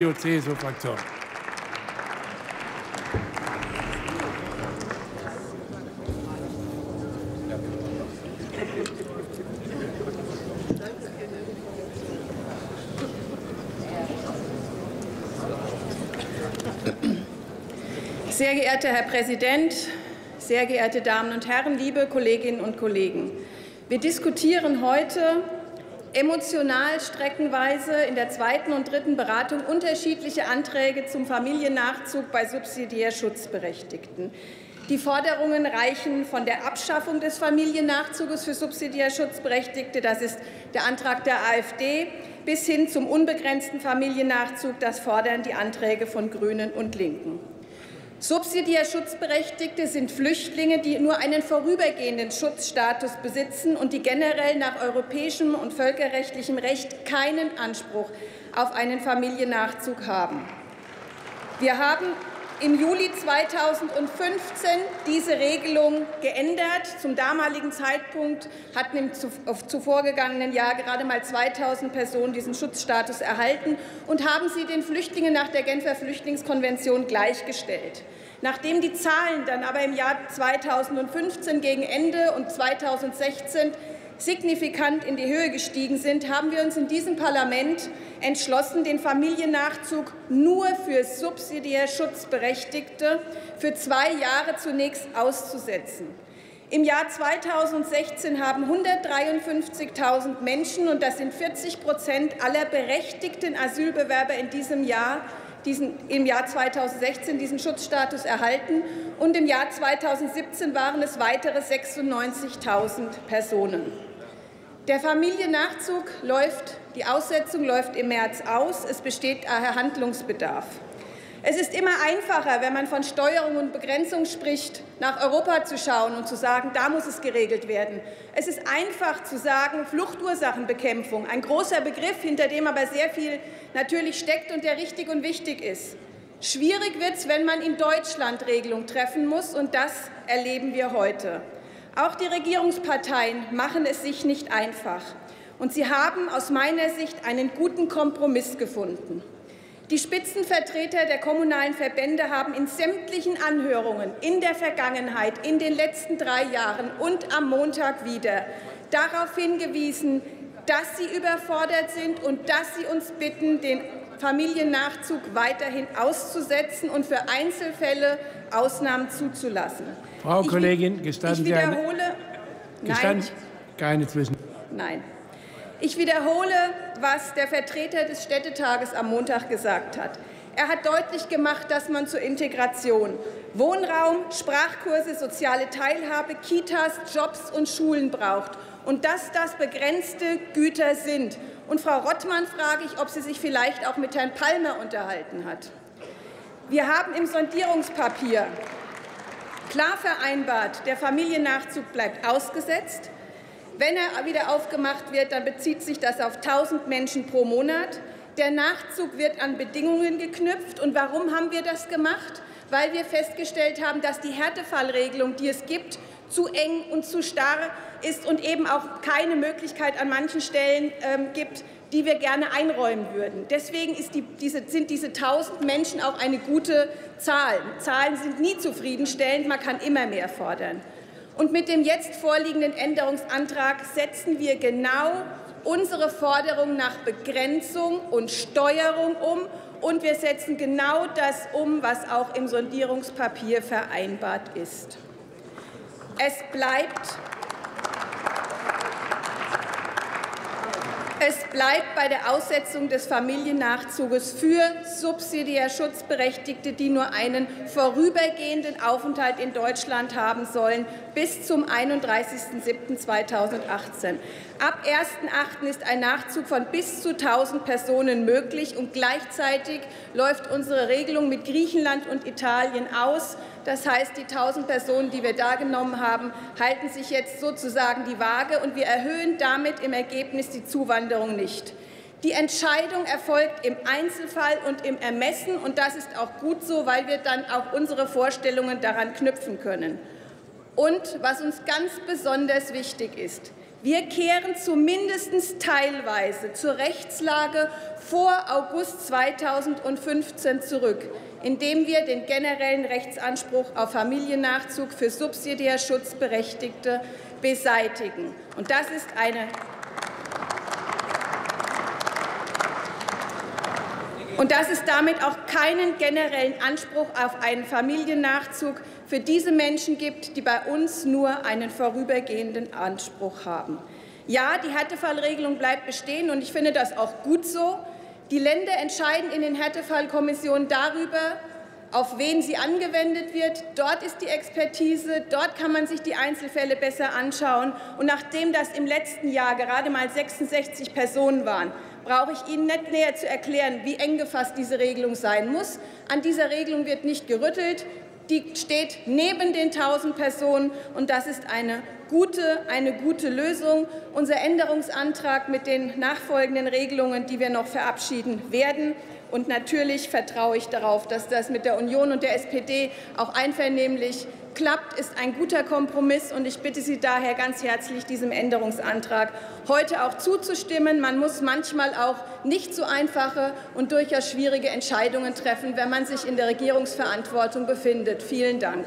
CDU/CSU-Fraktion. Sehr geehrter Herr Präsident, sehr geehrte Damen und Herren, liebe Kolleginnen und Kollegen! Wir diskutieren heute emotional streckenweise in der zweiten und dritten Beratung unterschiedliche Anträge zum Familiennachzug bei subsidiär Schutzberechtigten. Die Forderungen reichen von der Abschaffung des Familiennachzuges für subsidiär Schutzberechtigte, das ist der Antrag der AfD, bis hin zum unbegrenzten Familiennachzug, das fordern die Anträge von Grünen und Linken. Subsidiär Schutzberechtigte sind Flüchtlinge, die nur einen vorübergehenden Schutzstatus besitzen und die generell nach europäischem und völkerrechtlichem Recht keinen Anspruch auf einen Familiennachzug haben. Wir haben im Juli 2015 diese Regelung geändert. Zum damaligen Zeitpunkt hatten im zuvorgegangenen Jahr gerade mal 2.000 Personen diesen Schutzstatus erhalten und haben sie den Flüchtlingen nach der Genfer Flüchtlingskonvention gleichgestellt. Nachdem die Zahlen dann aber im Jahr 2015 gegen Ende und 2016 signifikant in die Höhe gestiegen sind, haben wir uns in diesem Parlament entschlossen, den Familiennachzug nur für subsidiär Schutzberechtigte für 2 Jahre zunächst auszusetzen. Im Jahr 2016 haben 153.000 Menschen, und das sind 40% aller berechtigten Asylbewerber in diesem Jahr, im Jahr 2016 diesen Schutzstatus erhalten, und im Jahr 2017 waren es weitere 96.000 Personen. Der Familiennachzug die Aussetzung läuft im März aus. Es besteht daher Handlungsbedarf. Es ist immer einfacher, wenn man von Steuerung und Begrenzung spricht, nach Europa zu schauen und zu sagen, da muss es geregelt werden. Es ist einfach zu sagen, Fluchtursachenbekämpfung, ein großer Begriff, hinter dem aber sehr viel natürlich steckt und der richtig und wichtig ist. Schwierig wird es, wenn man in Deutschland Regelungen treffen muss, und das erleben wir heute. Auch die Regierungsparteien machen es sich nicht einfach, und sie haben aus meiner Sicht einen guten Kompromiss gefunden. Die Spitzenvertreter der kommunalen Verbände haben in sämtlichen Anhörungen in der Vergangenheit, in den letzten 3 Jahren und am Montag wieder darauf hingewiesen, dass sie überfordert sind und dass sie uns bitten, den Familiennachzug weiterhin auszusetzen und für Einzelfälle Ausnahmen zuzulassen. Frau Kollegin, gestatten Sie eine? Nein. Keine Zwischen. Nein. Ich wiederhole, was der Vertreter des Städtetages am Montag gesagt hat. Er hat deutlich gemacht, dass man zur Integration Wohnraum, Sprachkurse, soziale Teilhabe, Kitas, Jobs und Schulen braucht und dass das begrenzte Güter sind. Und Frau Rottmann frage ich, ob sie sich vielleicht auch mit Herrn Palmer unterhalten hat. Wir haben im Sondierungspapier klar vereinbart, der Familiennachzug bleibt ausgesetzt. Wenn er wieder aufgemacht wird, dann bezieht sich das auf 1.000 Menschen pro Monat. Der Nachzug wird an Bedingungen geknüpft. Und warum haben wir das gemacht? Weil wir festgestellt haben, dass die Härtefallregelung, die es gibt, zu eng und zu starr ist und eben auch keine Möglichkeit an manchen Stellen gibt, die wir gerne einräumen würden. Deswegen sind diese 1.000 Menschen auch eine gute Zahl. Zahlen sind nie zufriedenstellend, man kann immer mehr fordern. Und mit dem jetzt vorliegenden Änderungsantrag setzen wir genau unsere Forderung nach Begrenzung und Steuerung um, und wir setzen genau das um, was auch im Sondierungspapier vereinbart ist. Es bleibt bei der Aussetzung des Familiennachzuges für subsidiär Schutzberechtigte, die nur einen vorübergehenden Aufenthalt in Deutschland haben sollen, bis zum 31.07.2018. Ab 1.08. ist ein Nachzug von bis zu 1.000 Personen möglich, und gleichzeitig läuft unsere Regelung mit Griechenland und Italien aus. Das heißt, die 1.000 Personen, die wir da genommen haben, halten sich jetzt sozusagen die Waage, und wir erhöhen damit im Ergebnis die Zuwanderung nicht. Die Entscheidung erfolgt im Einzelfall und im Ermessen, und das ist auch gut so, weil wir dann auch unsere Vorstellungen daran knüpfen können. Und was uns ganz besonders wichtig ist, Wir kehren zumindest teilweise zur Rechtslage vor August 2015 zurück, indem wir den generellen Rechtsanspruch auf Familiennachzug für subsidiär Schutzberechtigte beseitigen. Und das ist damit auch keinen generellen Anspruch auf einen Familiennachzug für diese Menschen gibt, die bei uns nur einen vorübergehenden Anspruch haben. Ja, die Härtefallregelung bleibt bestehen, und ich finde das auch gut so. Die Länder entscheiden in den Härtefallkommissionen darüber, auf wen sie angewendet wird. Dort ist die Expertise, dort kann man sich die Einzelfälle besser anschauen. Und nachdem das im letzten Jahr gerade mal 66 Personen waren, brauche ich Ihnen nicht näher zu erklären, wie eng gefasst diese Regelung sein muss. An dieser Regelung wird nicht gerüttelt. Die steht neben den 1.000 Personen, und das ist eine gute Lösung. Unser Änderungsantrag mit den nachfolgenden Regelungen, die wir noch verabschieden werden. Und natürlich vertraue ich darauf, dass das mit der Union und der SPD auch einvernehmlich klappt, ist ein guter Kompromiss. Und ich bitte Sie daher ganz herzlich, diesem Änderungsantrag heute auch zuzustimmen. Man muss manchmal auch nicht so einfache und durchaus schwierige Entscheidungen treffen, wenn man sich in der Regierungsverantwortung befindet. Vielen Dank.